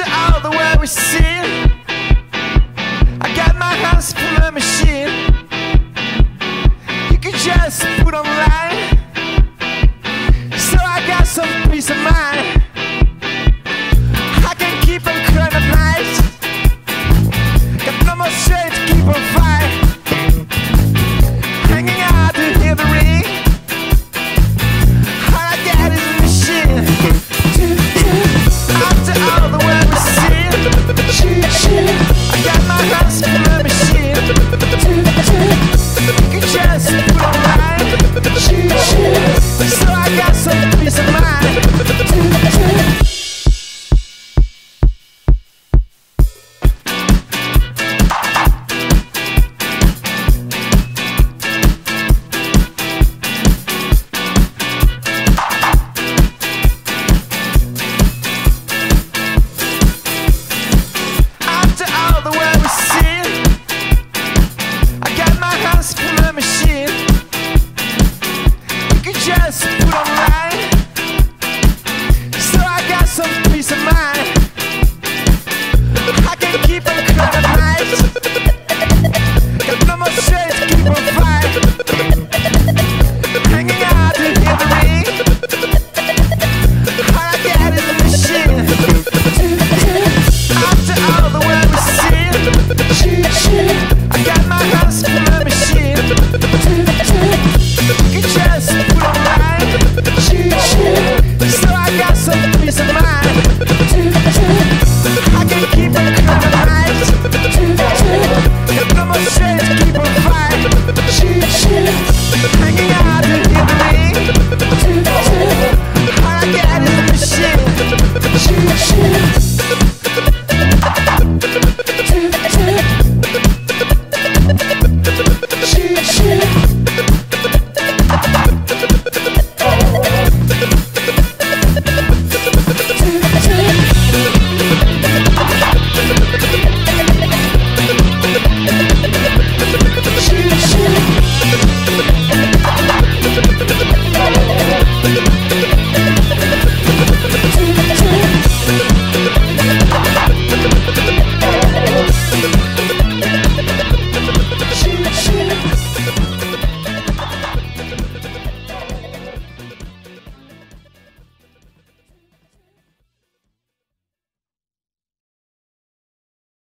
after all the worries seen.